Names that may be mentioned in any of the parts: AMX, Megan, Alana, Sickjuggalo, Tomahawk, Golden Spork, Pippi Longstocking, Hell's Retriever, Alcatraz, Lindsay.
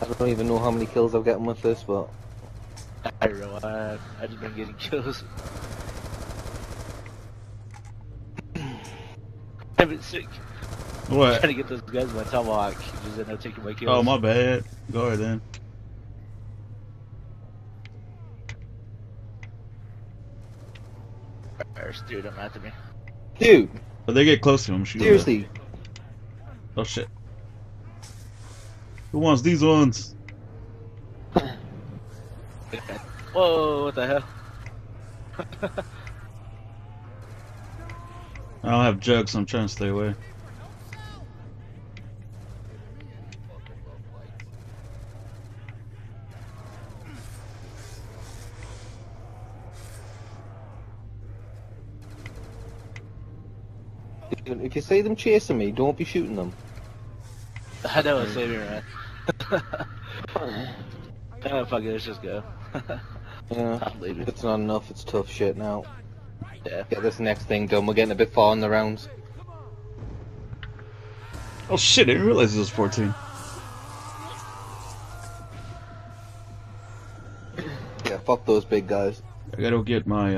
I don't even know how many kills I'm getting with this, but I don't know. I've just been getting kills. I've been sick. What? I'm trying to get those guys in my tomahawk. Just end up taking my kills. Oh, my bad. Go ahead then. There's dude up after me. Dude! But they get close to him. Seriously. Oh shit. Who wants these ones? Whoa, what the hell? I don't have jugs, so I'm trying to stay away. If you see them chasing me, don't be shooting them. I know it's saving right. Oh, fuck it, let's just go. Yeah, it's not enough, it's tough shit now. Yeah. Get this next thing done, we're getting a bit far in the rounds. Oh shit, I didn't realize it was 14. Yeah, fuck those big guys. I gotta get my,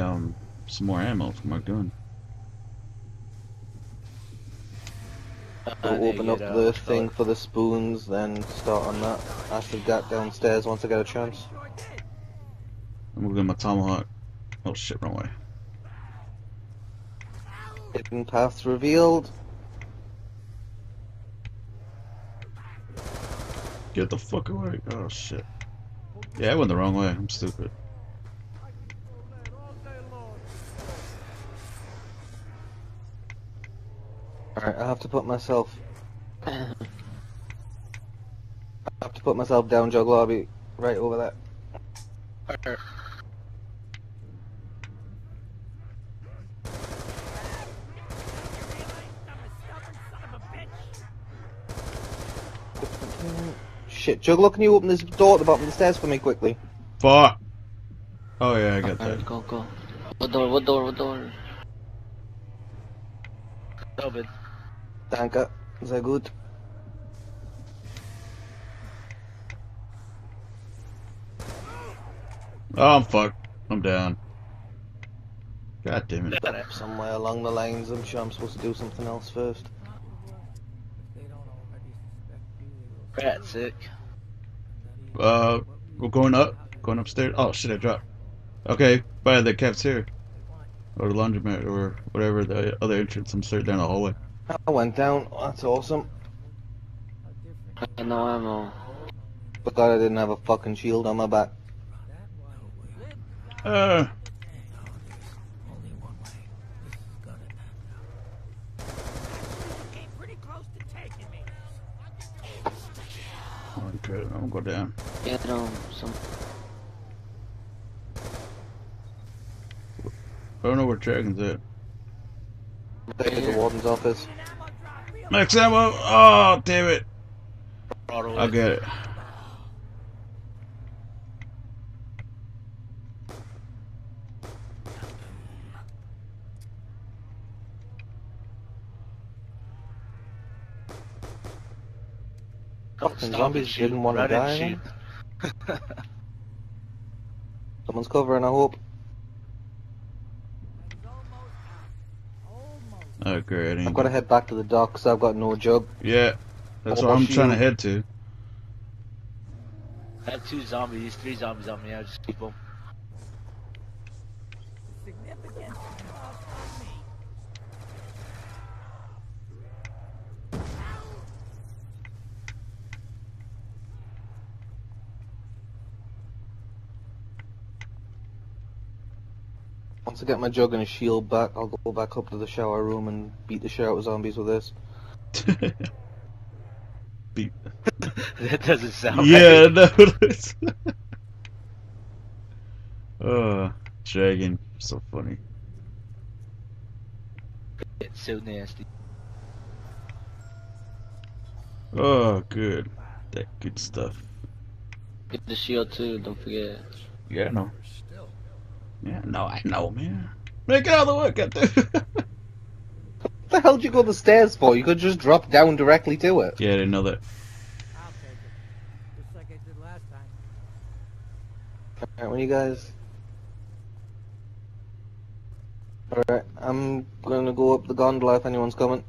some more ammo for my gun. We'll open up the thing for the spoons, then start on that. I should get downstairs once I get a chance. I'm moving my tomahawk. Oh shit, wrong way. Hidden paths revealed. Get the fuck away. Oh shit. Yeah, I went the wrong way. I'm stupid. Alright, I have to put myself... I have to put myself down, Jog Lobby, right over there. Alright. Shit, Juggler, can you open this door at the bottom of the stairs for me quickly? Fuck! Oh yeah, I got that. Go, go. What door, what door, what door? Open. Danke, sehr gut. Oh, I'm fucked. I'm down. God damn it. Somewhere along the lanes, I'm sure I'm supposed to do something else first. That's sick. We're going up. Going upstairs. Oh shit, I dropped. Okay, by the cafeteria. Or laundromat, or whatever the other entrance. I'm straight down the hallway. I went down. That's awesome. No ammo. Forgot I didn't have a fucking shield on my back. Okay, I'm gonna go down. Yeah, no, some. I don't know where Dragon's at. At the warden's office. Max ammo! Oh, damn it! I'll get it. Fucking zombies didn't want to die. Someone's covering, I hope. Oh great, I've got to head back to the docks, I've got no job. Yeah, that's what I'm trying to head to. I have two zombies, three zombies on me, I'll just keep them. Once I get my jug and a shield back, I'll go back up to the shower room and beat the shit out of zombies with this. Beat. That doesn't sound yeah, right. Yeah, no. Oh, Dragon, so funny. It's so nasty. Oh, good. That good stuff. Get the shield too, don't forget. Yeah, no. Yeah, no, I know, man. Man, get out of the way, get there. What the hell did you go the stairs for? You could just drop down directly to it. Yeah, I didn't know that. I'll take it. Just like Alright, when you guys... Alright, I'm gonna go up the gondola if anyone's coming.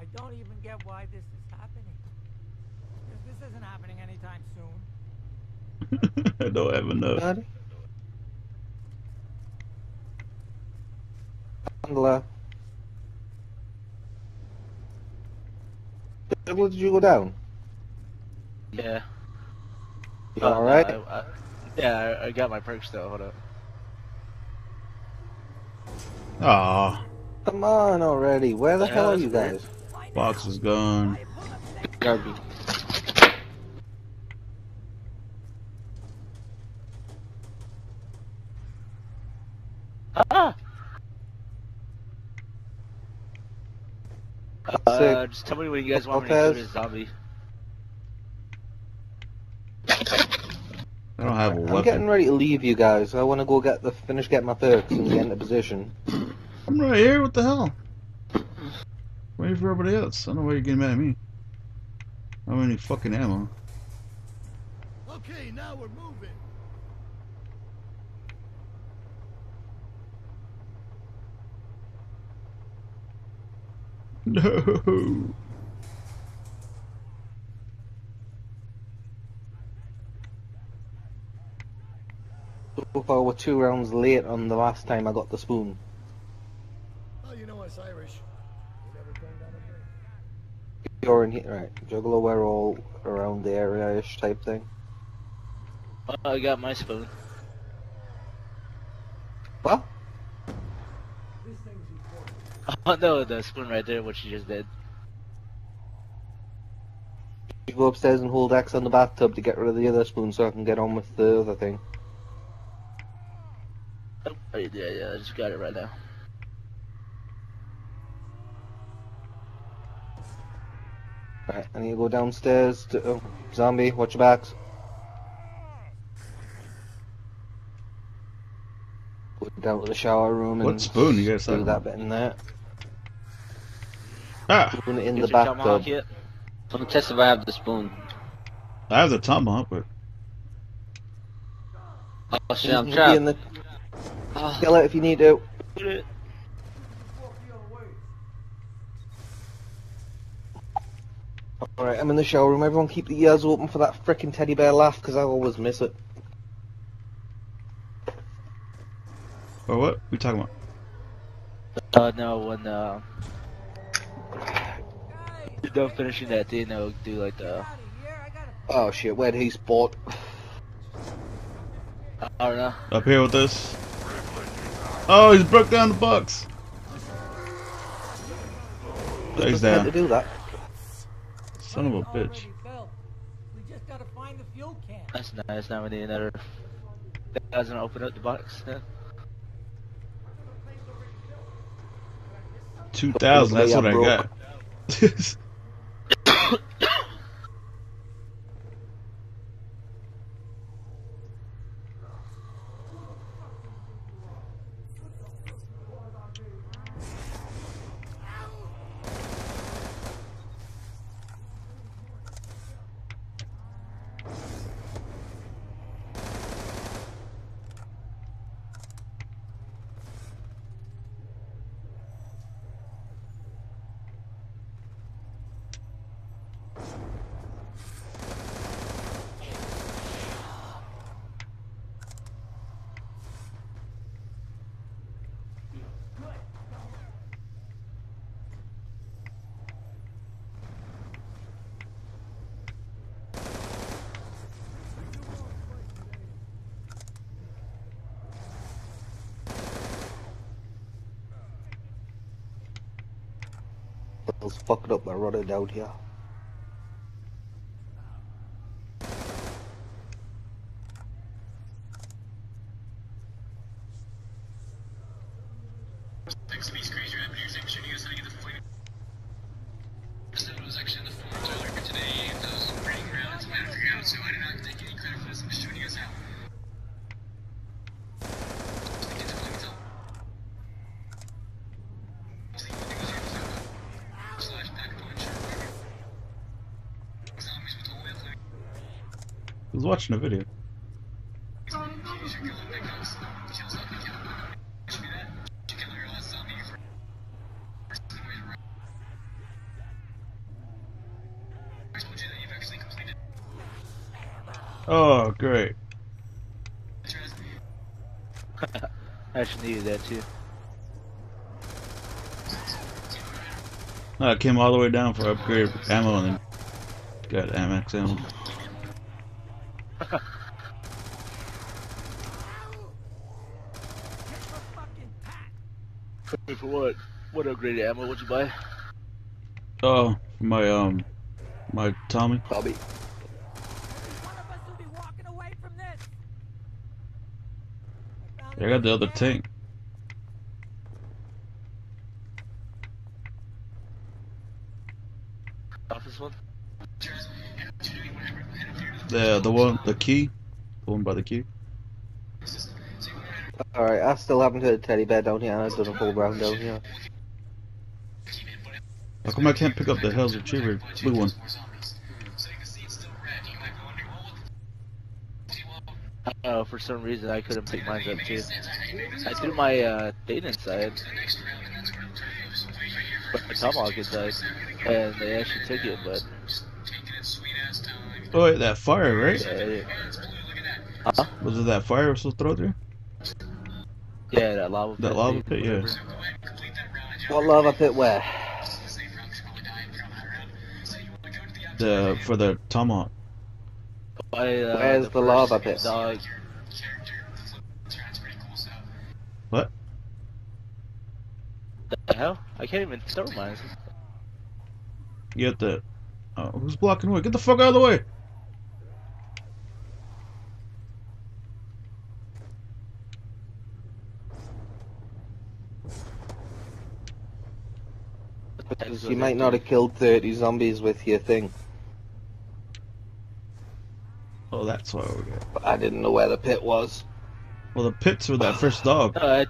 I don't even get why this is happening. This isn't happening anytime soon. I don't have enough. Gondola. Did you go down? Yeah. Alright? Yeah, I got my perks though, hold up. Aww. Come on already, where the hell are you guys? Box is gone. Garbage. Ah! Just tell me what you guys want me to do to zombie. I don't have a weapon. I'm getting ready to leave you guys. I want to go get finish my perks and get into position. I'm right here. What the hell? Waiting for everybody else. I don't know why you're getting mad at me. I don't have any fucking ammo. Okay, now we're moving. No. So far, we're 2 rounds late on the last time I got the spoon. Oh, you know us Irish. You're in here, right? Juggler, we're all around the area-ish type thing. Well, I got my spoon. What? Oh no, the spoon right there, what she just did. You go upstairs and hold Axe on the bathtub to get rid of the other spoon so I can get on with the other thing. Oh, yeah, I just got it right now. Alright, I need to go downstairs to... Oh, zombie, watch your backs. Go down to the shower room and... What spoon you guys have? Do that bit in there. Ah! Spoon in the bathtub. I'm gonna test if I have the spoon. I have the tomahawk, but... Oh shit, I'm trapped. Kill it if you need to. Alright, I'm in the shower room. Everyone keep the ears open for that frickin' teddy bear laugh, because I always miss it. Oh, what? What are we talking about? No, when, you're done finishing that thing, I'll do like the... Oh shit, where'd he spot? I don't know. Up here with this. Oh, he's broke down the box. He's down. To do that. Son of a bitch. We just gotta find the fuel can. That's nice. Now we need another. That doesn't open up the box. Yeah. 2,000. That's what I got. Fucked up, I rotted out here. I was watching a video. Oh, great. I actually needed that too. No, I came all the way down for upgrade ammo and then got AMX ammo. Wait, for what? What upgraded ammo would you buy? Oh, my my Tommy. Bobby. I got the other tank. Office one? The one, the key. The one by the key. Alright, I still haven't hit a teddy bear down here and I've done a full round down here. How come I can't pick up the Hell's Retriever blue one? For some reason I couldn't pick mine up too. I threw my data inside, but my tomahawk inside, and they actually took it. But oh wait, that fire, right? Yeah, huh? Was it that fire was supposed to throw through? Yeah, that lava pit. That lava pit, yeah. What lava pit where? The for the tomahawk. By, where's the lava pit? Dog. What? The hell? I can't even throw mine. You have to... Oh, who's blocking the way? Get the fuck out of the way! You might not have killed 30 zombies with your thing. Oh, that's why we got. But I didn't know where the pit was. Well, the pits were that first dog. No,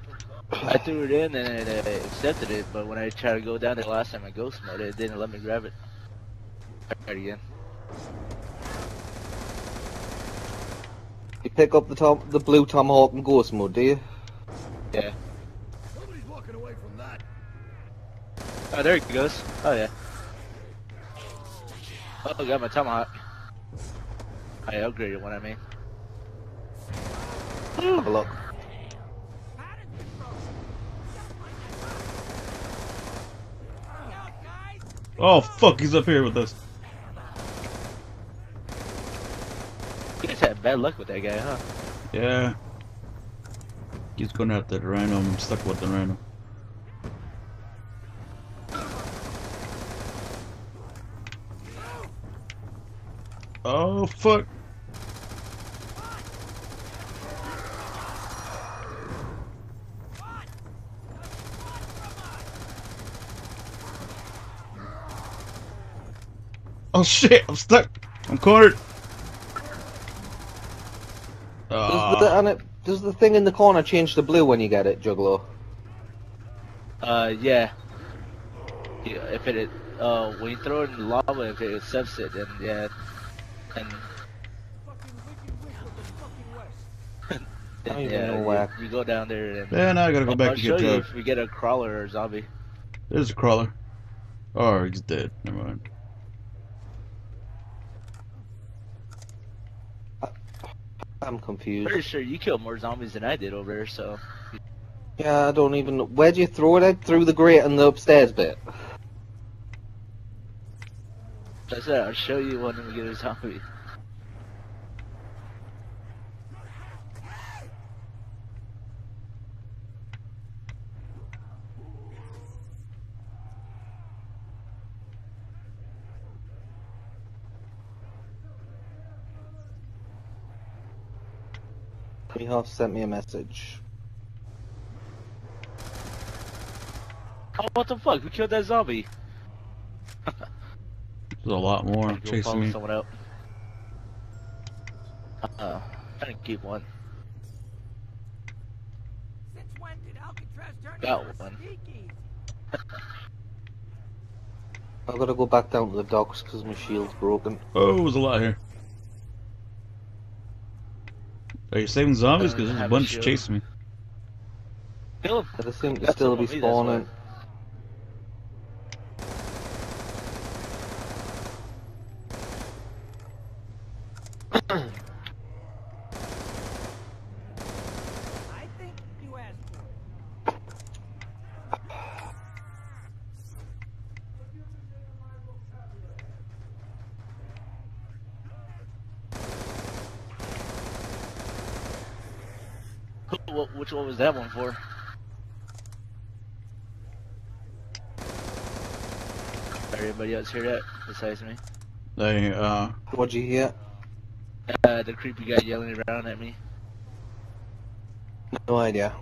I threw it in and it accepted it, but when I tried to go down there last time I ghost mode, it didn't let me grab it. I tried again. You pick up the blue tomahawk in ghost mode, do you? Yeah. Nobody's walking away from that. Oh, there it goes. Oh yeah. Oh, I got my tomahawk. I upgraded one, I mean. Have a look. Oh fuck, he's up here with us. You guys had bad luck with that guy, huh? Yeah. He's going after the rhino, I'm stuck with the rhino. Oh fuck. Oh shit, I'm stuck. I'm cornered. Does the thing in the corner change to blue when you get it, Juggalo? Yeah, if it, when you throw it in the lava, if it accepts it, then yeah. And I don't even know where. You go down there and... Yeah, now I gotta go back to get you if we get a crawler or a zombie. There's a crawler. Oh, he's dead. Never mind. I'm confused. Pretty sure you killed more zombies than I did over there, so... Yeah, I don't even know. Where'd you throw it at? Through the grate and the upstairs bit. I said I'll show you one when we get a zombie. He half sent me a message. Oh, what the fuck? Who killed that zombie? There's a lot more chasing me. Someone out. Uh-oh. I didn't keep one. Since when did Alcatraz turn got one. I gotta go back down to the docks because my shield's broken. Oh, there's a lot here. Are you saving zombies? Because there's a bunch chasing me. They seem to still be spawning. which one was that one for? Everybody else hear that besides me? They, what'd you hear? The creepy guy yelling around at me. No idea.